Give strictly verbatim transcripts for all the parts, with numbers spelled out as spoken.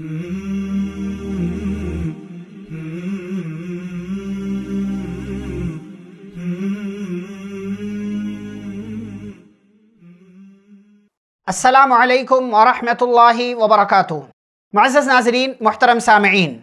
अस्सलामु अलैकुम वरहमतुल्लाहि वबरकातुहु। मुअज़्ज़ज़ नाज़रीन, मुहतरम सामईन,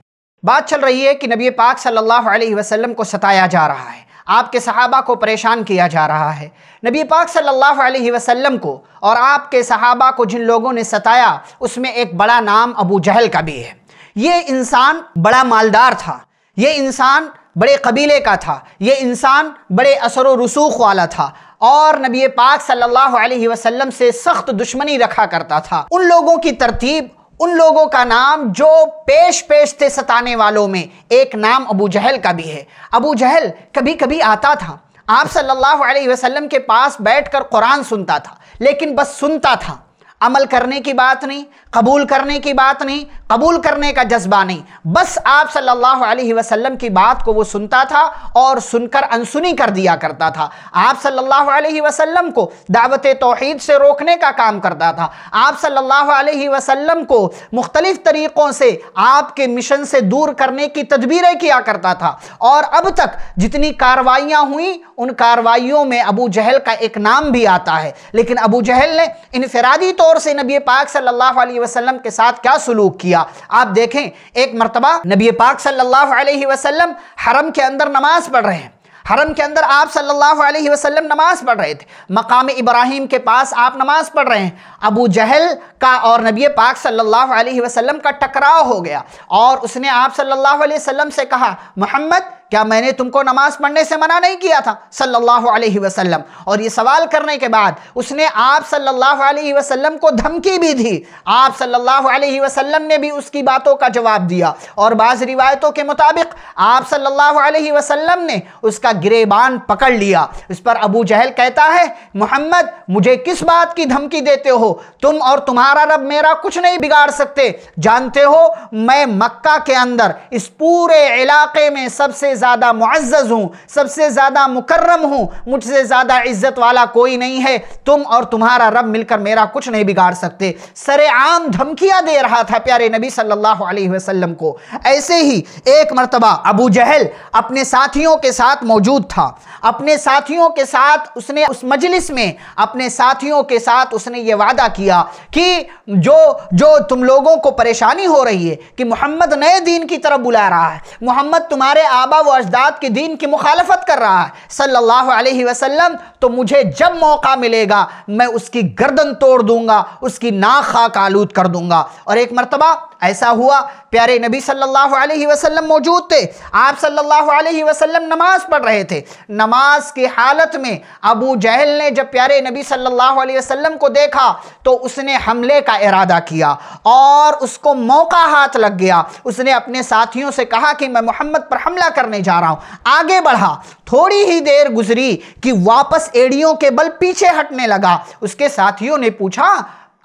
बात चल रही है कि नबी पाक सल्लल्लाहु अलैहि वसल्लम को सताया जा रहा है, आपके सहाबा को परेशान किया जा रहा है। नबी पाक सल्लल्लाहु अलैहि वसल्लम को और आपके सहाबा को जिन लोगों ने सताया उसमें एक बड़ा नाम अबू जहल का भी है। ये इंसान बड़ा मालदार था, ये इंसान बड़े कबीले का था, ये इंसान बड़े असर व रसूख वाला था और नबी पाक सल्लल्लाहु अलैहि वसल्लम से सख्त दुश्मनी रखा करता था। उन लोगों की तरतीब, उन लोगों का नाम जो पेश पेश थे सताने वालों में, एक नाम अबू जहल का भी है। अबू जहल कभी कभी आता था, आप सल्लल्लाहु अलैहि वसल्लम के पास बैठकर कुरान सुनता था, लेकिन बस सुनता था, अमल करने की बात नहीं, कबूल करने की बात नहीं, कबूल करने का जज्बा नहीं, बस आप सल्लल्लाहु अलैहि वसल्लम की बात को वो सुनता था और सुनकर अनसुनी कर दिया करता था। आप सल्लल्लाहु अलैहि वसल्लम को दावत तौहीद से रोकने का काम करता था। आप सल्लल्लाहु अलैहि वसल्लम को मुख्तलिफ तरीक़ों से आपके मिशन से दूर करने की तदबीरें किया करता था और अब तक जितनी कार्रवाइयाँ हुई उन कार्रवाइयों में अबू जहल का एक नाम भी आता है। लेकिन अबू जहल ने इनफरादी तौर से नबी पाक सल्लल्लाहु अलैहि वसल्लम के साथ क्या सलूक किया, आप देखें। एक मर्तबा नबी पाक सल्लल्लाहु अलैहि वसल्लम हरम के अंदर नमाज पढ़ रहे हैं। हरम के अंदर आप सल्लल्लाहु अलैहि वसल्लम नमाज पढ़ रहे थे, मकाम इब्राहिम के पास आप नमाज पढ़ रहे हैं। अबू जहल का और नबी पाक सल्लल्लाहु अलैहि वसल्लम का टकराव हो गया और उसने आप सल्लल्लाहु अलैहि वसल्लम से कहा, मोहम्मद, क्या मैंने तुमको नमाज पढ़ने से मना नहीं किया था सल्लल्लाहु अलैहि वसल्लम? और ये सवाल करने के बाद उसने आप सल्लल्लाहु अलैहि वसल्लम को धमकी भी दी। आप सल्लल्लाहु अलैहि वसल्लम ने भी उसकी बातों का जवाब दिया और बाज़ रिवायतों के मुताबिक आप सल्लल्लाहु अलैहि वसल्लम ने उसका गिरेबान पकड़ लिया। इस पर अबू जहल कहता है, मोहम्मद, मुझे किस बात की धमकी देते हो? तुम और तुम्हारा रब मेरा कुछ नहीं बिगाड़ सकते। जानते हो, मैं मक्का के अंदर इस पूरे इलाके में सबसे ज़्यादा मुअज़्ज़ज़ हूँ, सबसे ज़्यादा मुकर्रम हूँ, मुझसे ज़्यादा इज़्ज़त वाला कोई नहीं है। तुम और तुम्हारा रब मिलकर मेरा कुछ नहीं बिगाड़ सकते। सरेआम धमकियाँ दे रहा था प्यारे नबी सल्लल्लाहु अलैहि वसल्लम को। ऐसे ही एक मर्तबा अबू जहल अपने साथियों के साथ मौजूद था। अपने साथियों के साथ उसने उस मजलिस में अपने साथियों के साथ उसने ये वादा किया कि जो जो तुम लोगों को परेशानी हो रही है कि मोहम्मद नए दीन की तरफ बुला रहा है, मोहम्मद तुम्हारे आबा वो अजदाद के दीन की मुखालफत कर रहा है सल्लल्लाहु अलैहि वसल्लम, तो मुझे जब मौका मिलेगा मैं उसकी गर्दन तोड़ दूंगा, उसकी नाक खाक आलूद कर दूंगा। और एक मर्तबा ऐसा हुआ, प्यारे नबी सल्लल्लाहु अलैहि वसल्लम मौजूद थे। आप सल्लल्लाहु अलैहि वसल्लम नमाज पढ़ रहे थे। नमाज की हालत में अबू जहल ने जब प्यारे नबी सल्लल्लाहु अलैहि वसल्लम को देखा तो उसने हमले का इरादा किया और उसको मौका हाथ लग गया। उसने अपने साथियों से कहा कि मैं मोहम्मद पर हमला करने जा रहा हूँ। आगे बढ़ा, थोड़ी ही देर गुजरी कि वापस एड़ियों के बल पीछे हटने लगा। उसके साथियों ने पूछा,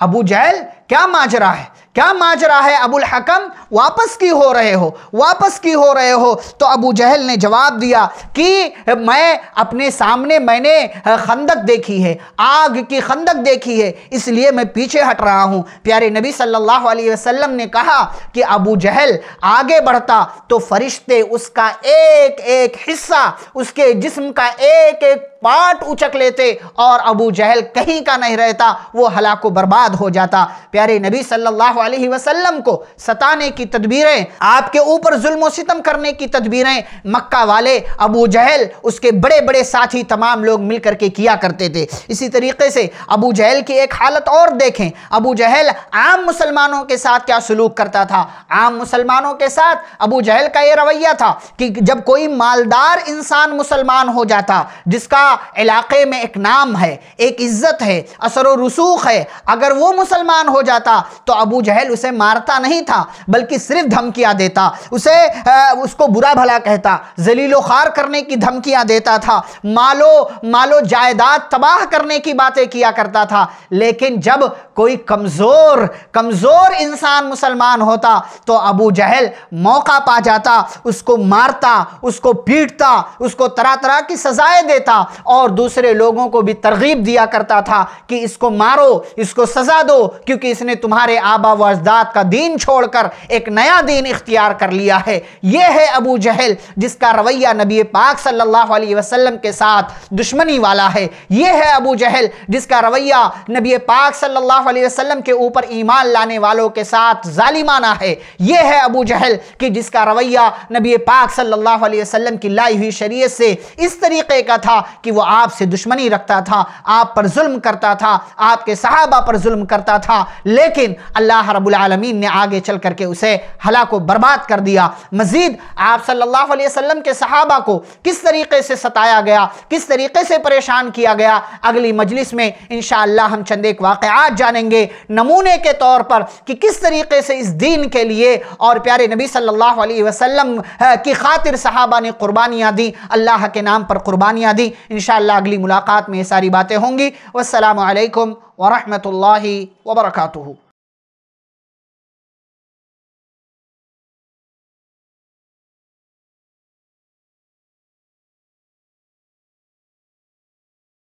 अबू जहल, क्या माजरा है, क्या माजरा है? अबुल हकम, वापस की हो रहे हो, वापस की हो रहे हो? तो अबू जहल ने जवाब दिया कि मैं अपने सामने मैंने खंदक देखी है, आग की खंदक देखी है, इसलिए मैं पीछे हट रहा हूँ। प्यारे नबी सल्लल्लाहु अलैहि वसल्लम ने कहा कि अबू जहल आगे बढ़ता तो फरिश्ते उसका एक एक हिस्सा, उसके जिस्म का एक एक पार्ट उचक लेते और अबू जहल कहीं का नहीं रहता, वो हलाक व बर्बाद हो जाता। प्यारे नबी सल्लल्लाहु अलैहि वसल्लम को सताने की तदबीरें, आपके ऊपर जुल्म और सितम करने की तदबीरें मक्का वाले अबू जहल, उसके बड़े बड़े साथी, तमाम लोग मिलकर के किया करते थे। इसी तरीके से अबू जहल की एक हालत और देखें। अबू जहल आम मुसलमानों के साथ क्या सलूक करता था। आम मुसलमानों के साथ अबू जहल का यह रवैया था कि जब कोई मालदार इंसान मुसलमान हो जाता, जिसका इलाके में एक नाम है, एक इज्जत है, असर व रसूख है, अगर वो मुसलमान हो जाता तो अबू जहल उसे मारता नहीं था, बल्कि सिर्फ धमकियां देता, उसे आ, उसको बुरा भला कहता, जलीलो खार करने की धमकियां देता था, मालो मालो जायदाद तबाह करने की बातें किया करता था। लेकिन जब कोई कमज़ोर कमज़ोर इंसान मुसलमान होता तो अबू जहल मौका पा जाता, उसको मारता, उसको पीटता, उसको तरह तरह की सज़ाएं देता और दूसरे लोगों को भी तरगीब दिया करता था कि इसको मारो, इसको सज़ा दो, क्योंकि इसने तुम्हारे आबा व अजदाद का दीन छोड़कर एक नया दीन इख्तियार कर लिया है। यह है अबू जहल जिसका रवैया नबी पाक सल्लल्लाहु अलैहि वसल्लम के साथ दुश्मनी वाला है। यह है अबू जहल जिसका रवैया नबी पाक सल्लल्लाहु अलैहि वसल्लम के ऊपर ईमान लाने वालों के साथ जालिमाना है। यह है अबू जहल कि जिसका रवैया नबी पाक सल्लल्लाहु अलैहि वसल्लम की लाई हुई शरीयत से इस तरीके का था कि वह आपसे दुश्मनी रखता था, आप पर जुल्म करता था, आपके सहाबा पर जुल्म करता था, लेकिन अल्लाह रब्बुल आलमीन ने आगे चल करके उसे हलाक व बर्बाद कर दिया। मजीद आप सल्लल्लाहु अलैहि वसल्लम के सहाबा को किस तरीके से सताया गया, किस तरीके से परेशान किया गया, अगली मजलिस में इंशाअल्लाह हम चंद एक वाक़यात जानेंगे नमूने के तौर पर कि किस तरीके से इस दीन के लिए और प्यारे नबी सल्लल्लाहु अलैहि वसल्लम की खातिर सहाबा ने कुर्बानियाँ दी, अल्लाह के नाम पर कुर्बानियाँ दी। इंशाअल्लाह अगली मुलाकात में ये सारी बातें होंगी। वस्सलामु अलैकुम व रहमतुल्लाहि व बरकातुहू।